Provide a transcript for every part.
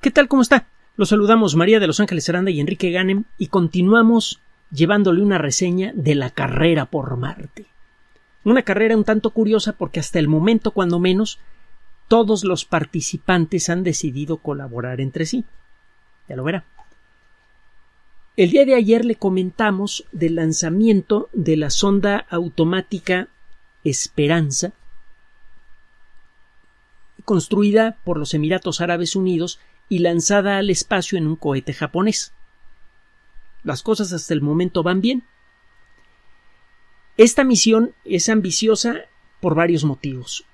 ¿Qué tal? ¿Cómo está? Los saludamos María de los Angeles Aranda y Enrique Ganem y continuamos llevándole una reseña de la carrera por Marte. Una carrera un tanto curiosa porque hasta el momento, cuando menos, todos los participantes han decidido colaborar entre sí. Ya lo verá. El día de ayer le comentamos del lanzamiento de la sonda automática Esperanza, construida por los Emiratos Árabes Unidos y lanzada al espacio en un cohete japonés. Las cosas hasta el momento van bien. Esta misión es ambiciosa por varios motivos.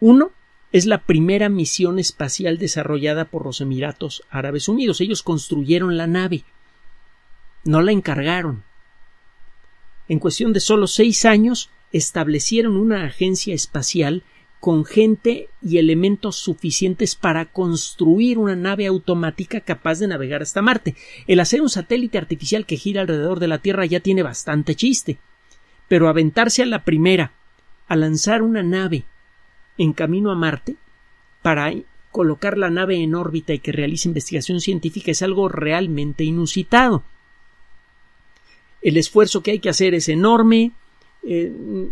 Uno, es la primera misión espacial desarrollada por los Emiratos Árabes Unidos. Ellos construyeron la nave, no la encargaron. En cuestión de solo 6 años, establecieron una agencia espacial con gente y elementos suficientes para construir una nave automática capaz de navegar hasta Marte. El hacer un satélite artificial que gira alrededor de la Tierra ya tiene bastante chiste. Pero aventarse a la primera, a lanzar una nave en camino a Marte, para colocar la nave en órbita y que realice investigación científica, es algo realmente inusitado. El esfuerzo que hay que hacer es enorme. El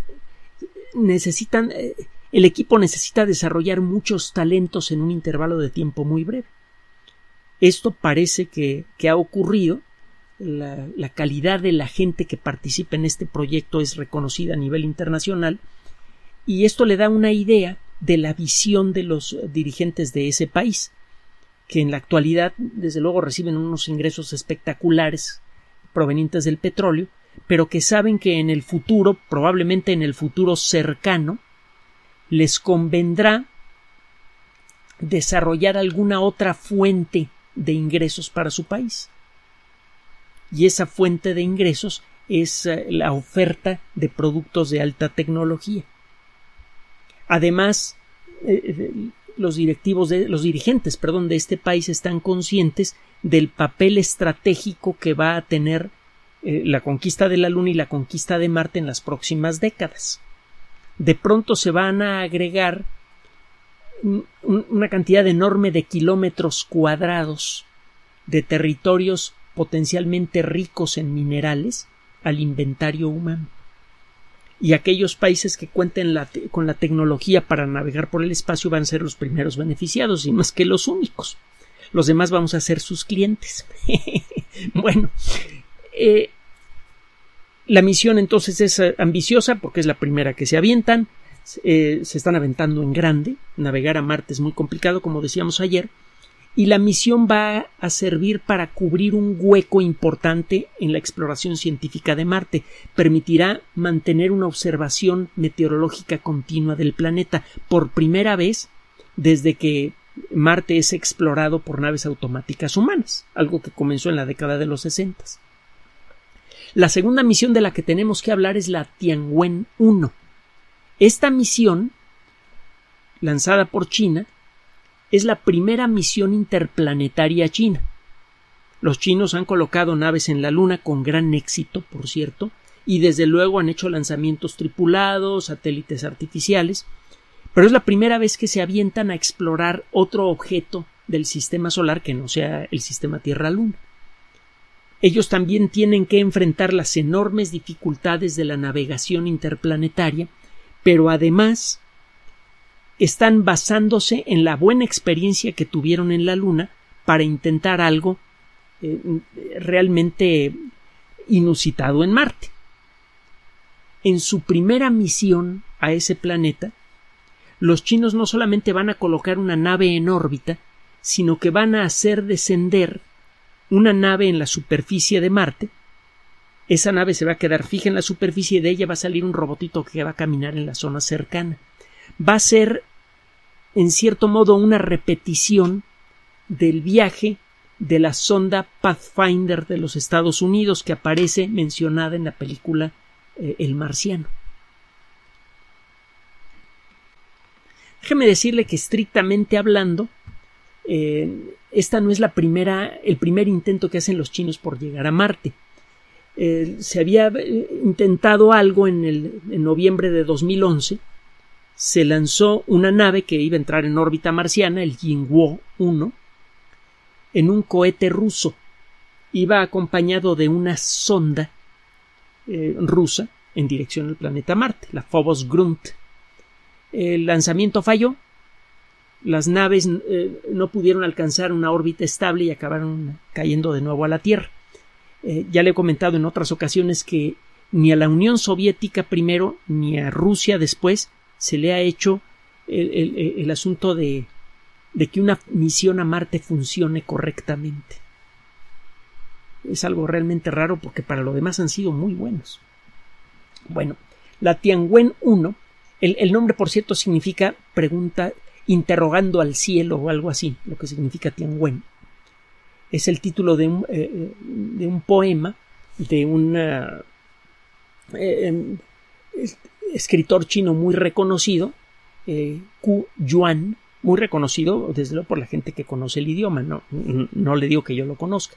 equipo necesita desarrollar muchos talentos en un intervalo de tiempo muy breve. Esto parece que ha ocurrido. La calidad de la gente que participa en este proyecto es reconocida a nivel internacional, y esto le da una idea de la visión de los dirigentes de ese país, que en la actualidad desde luego reciben unos ingresos espectaculares provenientes del petróleo, pero que saben que en el futuro, probablemente en el futuro cercano, les convendrá desarrollar alguna otra fuente de ingresos para su país. Y esa fuente de ingresos es la oferta de productos de alta tecnología. Además, los dirigentes de este país están conscientes del papel estratégico que va a tener la conquista de la Luna y la conquista de Marte en las próximas décadas. De pronto se van a agregar una cantidad enorme de kilómetros cuadrados de territorios potencialmente ricos en minerales al inventario humano, y aquellos países que cuenten con la tecnología para navegar por el espacio van a ser los primeros beneficiados, y más que los únicos. Los demás vamos a ser sus clientes. Bueno, la misión entonces es ambiciosa porque es la primera que se avientan. Se están aventando en grande. Navegar a Marte es muy complicado, como decíamos ayer. Y la misión va a servir para cubrir un hueco importante en la exploración científica de Marte. Permitirá mantener una observación meteorológica continua del planeta por primera vez desde que Marte es explorado por naves automáticas humanas, algo que comenzó en la década de los 60. La segunda misión de la que tenemos que hablar es la Tianwen-1. Esta misión, lanzada por China, es la primera misión interplanetaria china. Los chinos han colocado naves en la Luna con gran éxito, por cierto, y desde luego han hecho lanzamientos tripulados, satélites artificiales, pero es la primera vez que se avientan a explorar otro objeto del sistema solar que no sea el sistema Tierra-Luna. Ellos también tienen que enfrentar las enormes dificultades de la navegación interplanetaria, pero además están basándose en la buena experiencia que tuvieron en la Luna para intentar algo realmente inusitado en Marte. En su primera misión a ese planeta, los chinos no solamente van a colocar una nave en órbita, sino que van a hacer descender una nave en la superficie de Marte. Esa nave se va a quedar fija en la superficie, y de ella va a salir un robotito que va a caminar en la zona cercana. Va a ser, en cierto modo, una repetición del viaje de la sonda Pathfinder de los Estados Unidos, que aparece mencionada en la película El Marciano. Déjeme decirle que, estrictamente hablando, esta no es el primer intento que hacen los chinos por llegar a Marte. Se había intentado algo en noviembre de 2011. Se lanzó una nave que iba a entrar en órbita marciana, el Yinghuo 1, en un cohete ruso. Iba acompañado de una sonda rusa en dirección al planeta Marte, la Phobos-Grunt. El lanzamiento falló. Las naves no pudieron alcanzar una órbita estable y acabaron cayendo de nuevo a la Tierra. Ya le he comentado en otras ocasiones que ni a la Unión Soviética primero ni a Rusia después se le ha hecho el asunto de que una misión a Marte funcione correctamente. Es algo realmente raro porque para lo demás han sido muy buenos. Bueno, la Tianwen-1, el nombre por cierto significa pregunta interrogando al cielo o algo así, lo que significa Tianwen. Es el título de un poema de un escritor chino muy reconocido, Qu Yuan, muy reconocido desde luego por la gente que conoce el idioma, no le digo que yo lo conozca,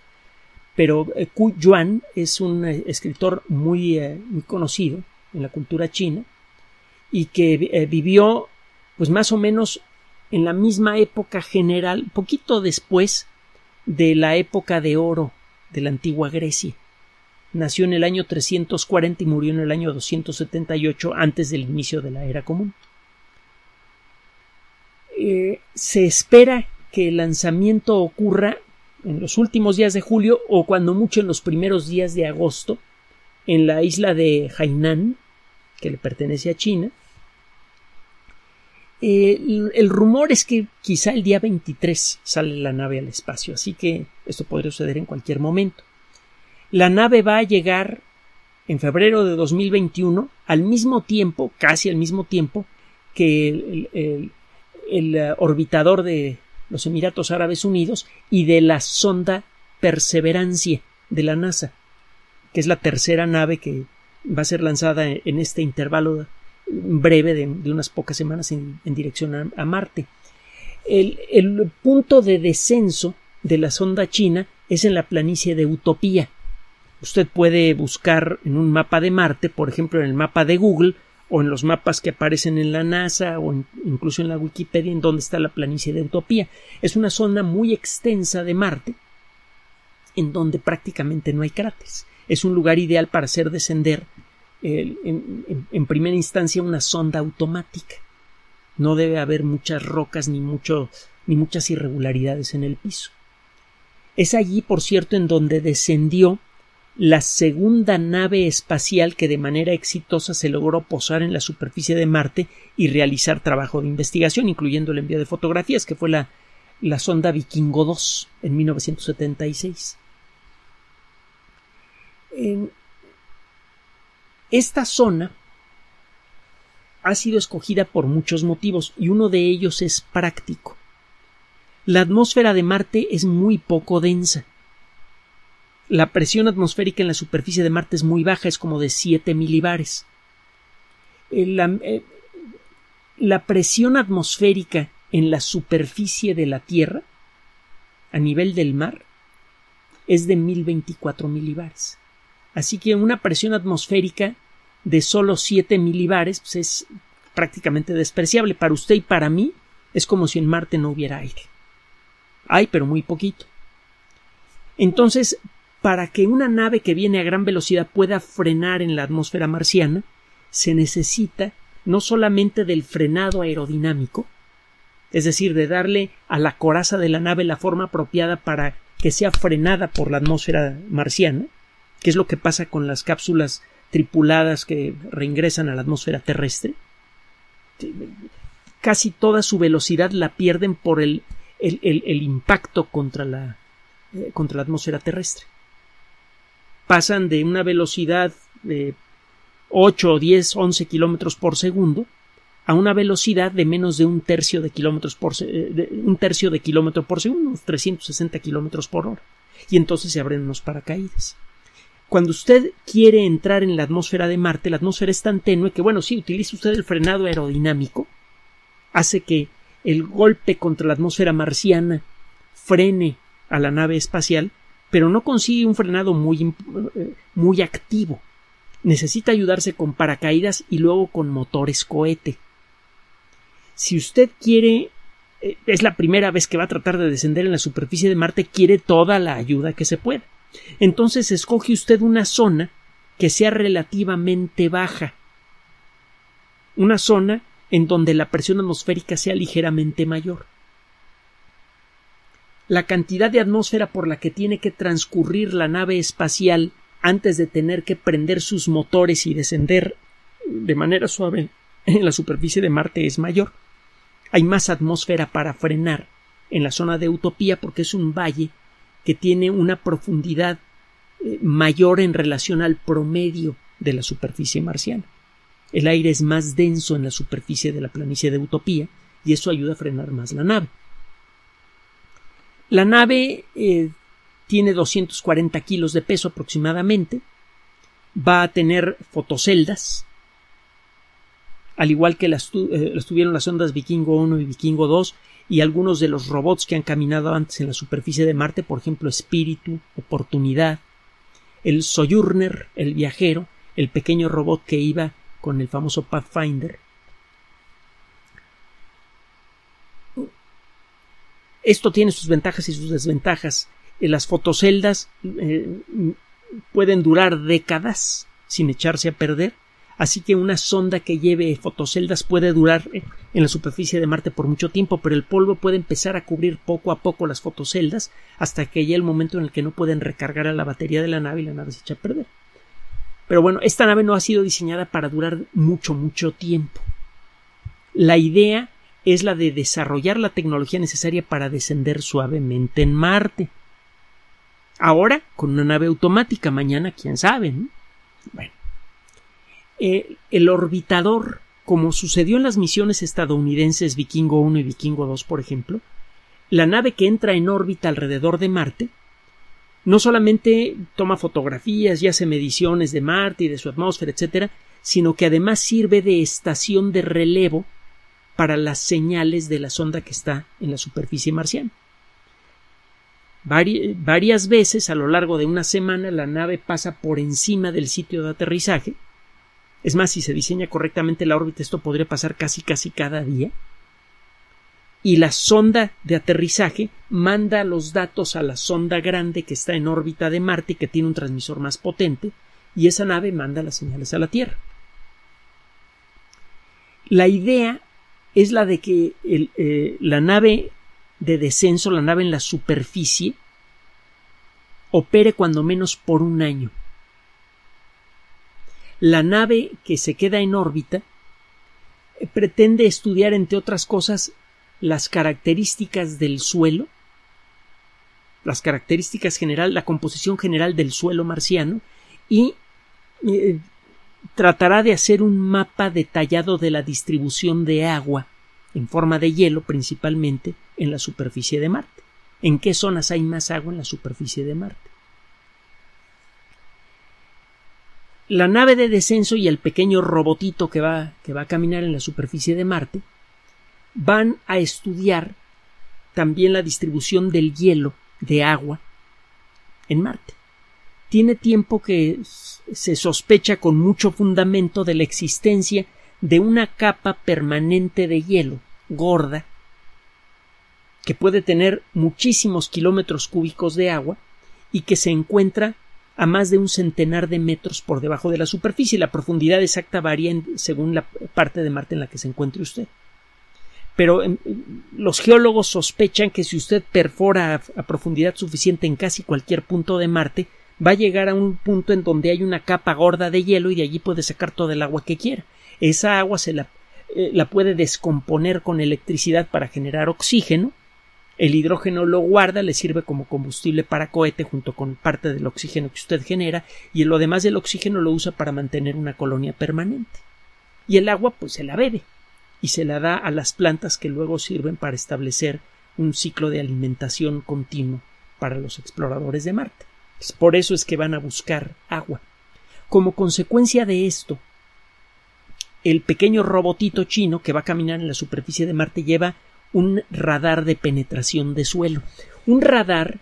pero Qu Yuan es un escritor muy conocido en la cultura china y que vivió pues más o menos en la misma época general, poquito después de la época de oro de la antigua Grecia. Nació en el año 340 y murió en el año 278 antes del inicio de la era común. Se espera que el lanzamiento ocurra en los últimos días de julio o cuando mucho en los primeros días de agosto en la isla de Hainan, que le pertenece a China. El rumor es que quizá el día 23 sale la nave al espacio, así que esto podría suceder en cualquier momento. La nave va a llegar en febrero de 2021 al mismo tiempo, casi al mismo tiempo, que el orbitador de los Emiratos Árabes Unidos y de la sonda Perseverancia de la NASA, que es la tercera nave que va a ser lanzada en este intervalo breve de unas pocas semanas en dirección a Marte. El punto de descenso de la sonda china es en la planicie de Utopía. Usted puede buscar en un mapa de Marte, por ejemplo en el mapa de Google o en los mapas que aparecen en la NASA o incluso en la Wikipedia, en donde está la planicie de Utopía. Es una zona muy extensa de Marte en donde prácticamente no hay cráteres. Es un lugar ideal para hacer descender en primera instancia una sonda automática. No debe haber muchas rocas ni muchas irregularidades en el piso. Es allí, por cierto, en donde descendió la segunda nave espacial que de manera exitosa se logró posar en la superficie de Marte y realizar trabajo de investigación, incluyendo el envío de fotografías, que fue la sonda Vikingo 2 en 1976. Esta zona ha sido escogida por muchos motivos y uno de ellos es práctico. La atmósfera de Marte es muy poco densa. La presión atmosférica en la superficie de Marte es muy baja, es como de 7 milibares. La presión atmosférica en la superficie de la Tierra, a nivel del mar, es de 1024 milibares. Así que una presión atmosférica de solo 7 milibares pues es prácticamente despreciable. Para usted y para mí es como si en Marte no hubiera aire. Hay, pero muy poquito. Entonces, para que una nave que viene a gran velocidad pueda frenar en la atmósfera marciana, se necesita no solamente del frenado aerodinámico, es decir, de darle a la coraza de la nave la forma apropiada para que sea frenada por la atmósfera marciana, que es lo que pasa con las cápsulas tripuladas que reingresan a la atmósfera terrestre. Casi toda su velocidad la pierden por el impacto contra la atmósfera terrestre. Pasan de una velocidad de 8, 10, 11 kilómetros por segundo a una velocidad de menos de un tercio de kilómetro por segundo, unos 360 kilómetros por hora. Y entonces se abren unos paracaídas. Cuando usted quiere entrar en la atmósfera de Marte, la atmósfera es tan tenue que, bueno, si utiliza usted el frenado aerodinámico, hace que el golpe contra la atmósfera marciana frene a la nave espacial, pero no consigue un frenado muy activo. Necesita ayudarse con paracaídas y luego con motores cohete. Si usted quiere es la primera vez que va a tratar de descender en la superficie de Marte, quiere toda la ayuda que se pueda. Entonces escoge usted una zona que sea relativamente baja, una zona en donde la presión atmosférica sea ligeramente mayor. La cantidad de atmósfera por la que tiene que transcurrir la nave espacial antes de tener que prender sus motores y descender de manera suave en la superficie de Marte es mayor. Hay más atmósfera para frenar en la zona de Utopía porque es un valle que tiene una profundidad mayor en relación al promedio de la superficie marciana. El aire es más denso en la superficie de la planicie de Utopía y eso ayuda a frenar más la nave. La nave tiene 240 kilos de peso aproximadamente, va a tener fotoceldas, al igual que las tuvieron las sondas Vikingo 1 y Vikingo 2 y algunos de los robots que han caminado antes en la superficie de Marte, por ejemplo Espíritu, Opportunidad, el Sojourner, el viajero, el pequeño robot que iba con el famoso Pathfinder. Esto tiene sus ventajas y sus desventajas. Las fotoceldas pueden durar décadas sin echarse a perder, así que una sonda que lleve fotoceldas puede durar en la superficie de Marte por mucho tiempo, pero el polvo puede empezar a cubrir poco a poco las fotoceldas hasta que llegue el momento en el que no pueden recargar a la batería de la nave y la nave se echa a perder. Pero bueno, esta nave no ha sido diseñada para durar mucho, mucho tiempo. La idea es la de desarrollar la tecnología necesaria para descender suavemente en Marte. Ahora con una nave automática, mañana quién sabe, ¿no? Bueno, el orbitador, como sucedió en las misiones estadounidenses Vikingo 1 y Vikingo 2, por ejemplo, la nave que entra en órbita alrededor de Marte no solamente toma fotografías y hace mediciones de Marte y de su atmósfera, etcétera, sino que además sirve de estación de relevo para las señales de la sonda que está en la superficie marciana. Varias veces a lo largo de una semana la nave pasa por encima del sitio de aterrizaje. Es más, si se diseña correctamente la órbita, esto podría pasar casi cada día. Y la sonda de aterrizaje manda los datos a la sonda grande que está en órbita de Marte y que tiene un transmisor más potente, y esa nave manda las señales a la Tierra. La idea es la de que la nave de descenso, la nave en la superficie, opere cuando menos por un año. La nave que se queda en órbita pretende estudiar, entre otras cosas, las características del suelo, las características general, la composición general del suelo marciano, y tratará de hacer un mapa detallado de la distribución de agua en forma de hielo, principalmente en la superficie de Marte. ¿En qué zonas hay más agua en la superficie de Marte? La nave de descenso y el pequeño robotito que va a caminar en la superficie de Marte van a estudiar también la distribución del hielo, de agua, en Marte. Tiene tiempo que se sospecha con mucho fundamento de la existencia de una capa permanente de hielo, gorda, que puede tener muchísimos kilómetros cúbicos de agua y que se encuentra a más de un centenar de metros por debajo de la superficie. La profundidad exacta varía según la parte de Marte en la que se encuentre usted. Pero los geólogos sospechan que si usted perfora a profundidad suficiente en casi cualquier punto de Marte, va a llegar a un punto en donde hay una capa gorda de hielo y de allí puede sacar toda el agua que quiera. Esa agua se la puede descomponer con electricidad para generar oxígeno. El hidrógeno lo guarda, le sirve como combustible para cohete junto con parte del oxígeno que usted genera, y lo demás del oxígeno lo usa para mantener una colonia permanente. Y el agua pues se la bebe y se la da a las plantas que luego sirven para establecer un ciclo de alimentación continuo para los exploradores de Marte. Pues por eso es que van a buscar agua. Como consecuencia de esto, el pequeño robotito chino que va a caminar en la superficie de Marte lleva un radar de penetración de suelo. Un radar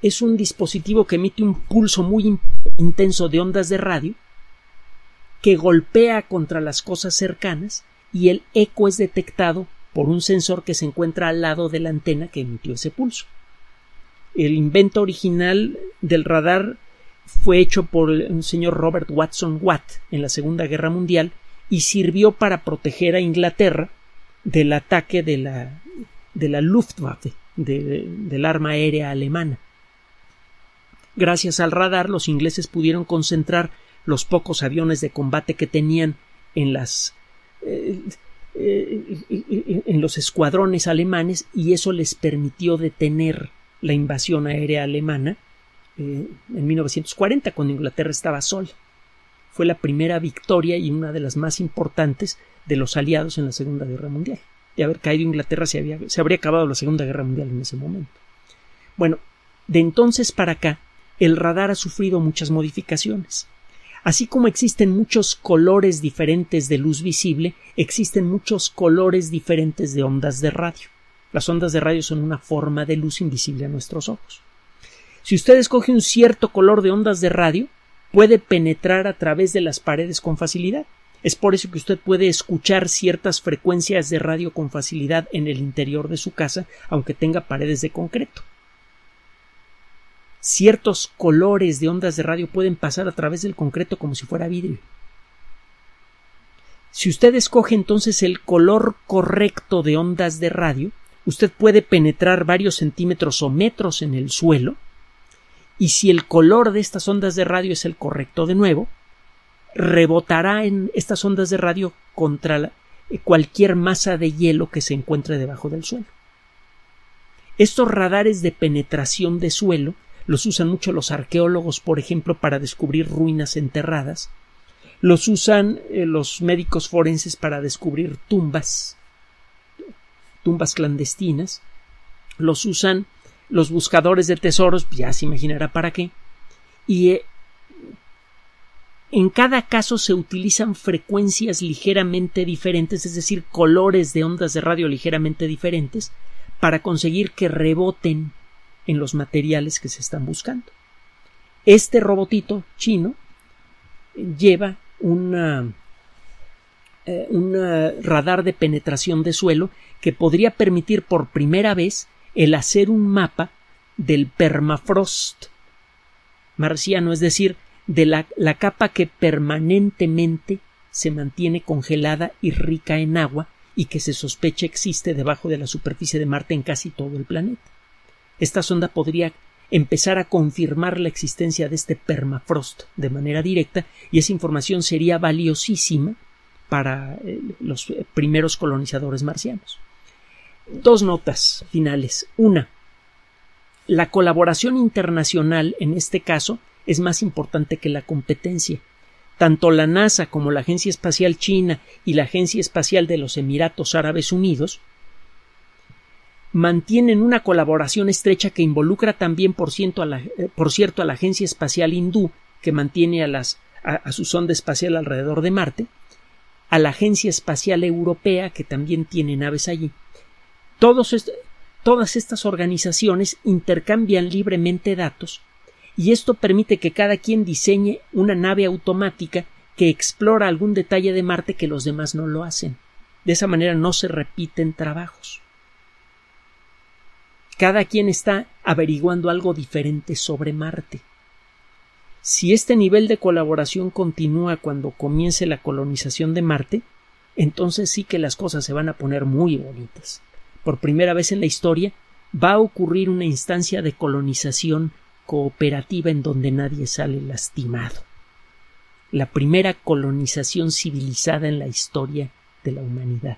es un dispositivo que emite un pulso muy intenso de ondas de radio que golpea contra las cosas cercanas y el eco es detectado por un sensor que se encuentra al lado de la antena que emitió ese pulso. El invento original del radar fue hecho por un señor Robert Watson-Watt en la Segunda Guerra Mundial y sirvió para proteger a Inglaterra del ataque de la Luftwaffe, del arma aérea alemana. Gracias al radar, los ingleses pudieron concentrar los pocos aviones de combate que tenían en los escuadrones alemanes, y eso les permitió detener la invasión aérea alemana en 1940, cuando Inglaterra estaba sola. Fue la primera victoria y una de las más importantes de los aliados en la Segunda Guerra Mundial. De haber caído Inglaterra, se habría acabado la Segunda Guerra Mundial en ese momento. Bueno, de entonces para acá, el radar ha sufrido muchas modificaciones. Así como existen muchos colores diferentes de luz visible, existen muchos colores diferentes de ondas de radio. Las ondas de radio son una forma de luz invisible a nuestros ojos. Si usted escoge un cierto color de ondas de radio, puede penetrar a través de las paredes con facilidad. Es por eso que usted puede escuchar ciertas frecuencias de radio con facilidad en el interior de su casa, aunque tenga paredes de concreto. Ciertos colores de ondas de radio pueden pasar a través del concreto como si fuera vidrio. Si usted escoge entonces el color correcto de ondas de radio, usted puede penetrar varios centímetros o metros en el suelo, y si el color de estas ondas de radio es el correcto de nuevo, rebotará en estas ondas de radio contra cualquier masa de hielo que se encuentre debajo del suelo. Estos radares de penetración de suelo los usan mucho los arqueólogos, por ejemplo, para descubrir ruinas enterradas. Los usan los médicos forenses para descubrir tumbas clandestinas. Los usan los buscadores de tesoros, ya se imaginará para qué. Y en cada caso se utilizan frecuencias ligeramente diferentes, es decir, colores de ondas de radio ligeramente diferentes, para conseguir que reboten en los materiales que se están buscando. Este robotito chino lleva un radar de penetración de suelo que podría permitir por primera vez el hacer un mapa del permafrost marciano, es decir, de la capa que permanentemente se mantiene congelada y rica en agua y que se sospecha existe debajo de la superficie de Marte en casi todo el planeta. Esta sonda podría empezar a confirmar la existencia de este permafrost de manera directa, y esa información sería valiosísima para los primeros colonizadores marcianos. Dos notas finales. Una, la colaboración internacional en este caso es más importante que la competencia. Tanto la NASA como la Agencia Espacial China y la Agencia Espacial de los Emiratos Árabes Unidos mantienen una colaboración estrecha que involucra también, por cierto, a la Agencia Espacial Hindú, que mantiene a su sonda espacial alrededor de Marte, a la Agencia Espacial Europea, que también tiene naves allí. Todas estas organizaciones intercambian libremente datos, y esto permite que cada quien diseñe una nave automática que explora algún detalle de Marte que los demás no lo hacen. De esa manera no se repiten trabajos. Cada quien está averiguando algo diferente sobre Marte. Si este nivel de colaboración continúa cuando comience la colonización de Marte, entonces sí que las cosas se van a poner muy bonitas. Por primera vez en la historia va a ocurrir una instancia de colonización cooperativa en donde nadie sale lastimado. La primera colonización civilizada en la historia de la humanidad.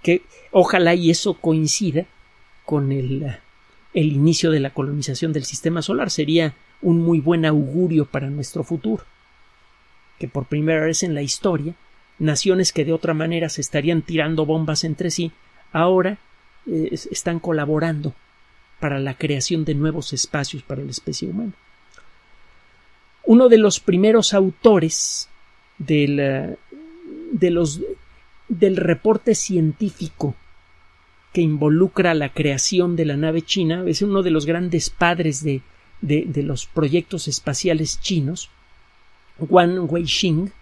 Que ojalá y eso coincida con el inicio de la colonización del sistema solar. Sería un muy buen augurio para nuestro futuro, que por primera vez en la historia naciones que de otra manera se estarían tirando bombas entre sí ahora están colaborando para la creación de nuevos espacios para la especie humana. Uno de los primeros autores del reporte científico que involucra la creación de la nave china, es uno de los grandes padres de los proyectos espaciales chinos, Wang Weixing,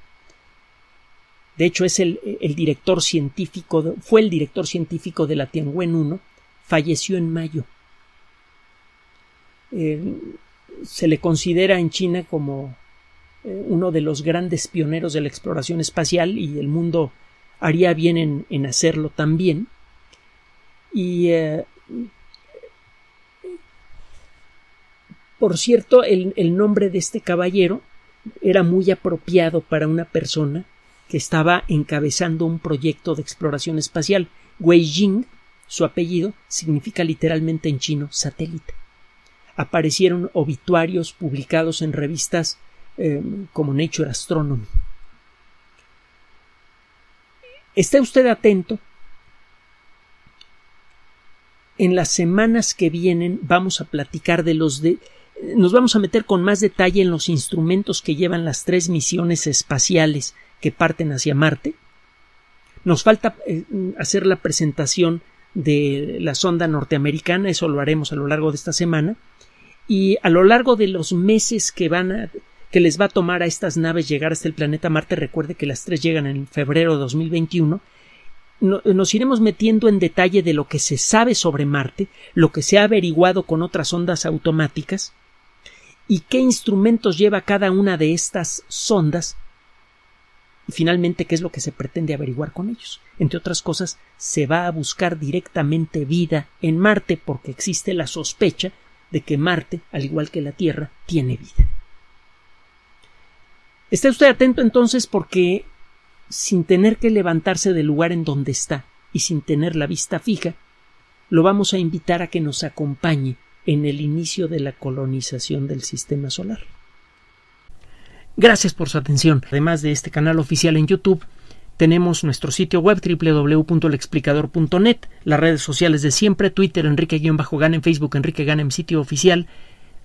De hecho, es el director científico, fue el director científico de la Tianwen-1, falleció en mayo. Se le considera en China como uno de los grandes pioneros de la exploración espacial, y el mundo haría bien en hacerlo también. Y por cierto, el nombre de este caballero era muy apropiado para una persona que estaba encabezando un proyecto de exploración espacial. Weixing, su apellido, significa literalmente en chino satélite. Aparecieron obituarios publicados en revistas como Nature Astronomy. Esté usted atento. En las semanas que vienen vamos a platicar de los de... Nos vamos a meter con más detalle en los instrumentos que llevan las tres misiones espaciales que parten hacia Marte. Nos falta hacer la presentación de la sonda norteamericana, eso lo haremos a lo largo de esta semana. Y a lo largo de los meses que les va a tomar a estas naves llegar hasta el planeta Marte, recuerde que las tres llegan en febrero de 2021, nos iremos metiendo en detalle de lo que se sabe sobre Marte, lo que se ha averiguado con otras sondas automáticas y qué instrumentos lleva cada una de estas sondas y finalmente qué es lo que se pretende averiguar con ellos. Entre otras cosas, se va a buscar directamente vida en Marte porque existe la sospecha de que Marte, al igual que la Tierra, tiene vida. Esté usted atento entonces porque sin tener que levantarse del lugar en donde está y sin tener la vista fija, lo vamos a invitar a que nos acompañe en el inicio de la colonización del sistema solar. Gracias por su atención. Además de este canal oficial en YouTube, tenemos nuestro sitio web www.elexplicador.net, las redes sociales de siempre, Twitter Enrique-Ganem, Facebook Enrique Ganem, sitio oficial.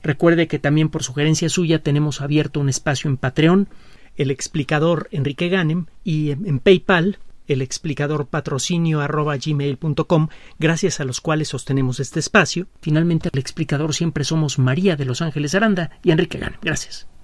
Recuerde que también por sugerencia suya tenemos abierto un espacio en Patreon, El Explicador Enrique Ganem, y en PayPal, elexplicadorpatrocinio@gmail.com, gracias a los cuales sostenemos este espacio. Finalmente, El Explicador siempre somos María de los Ángeles Aranda y Enrique Ganem. Gracias.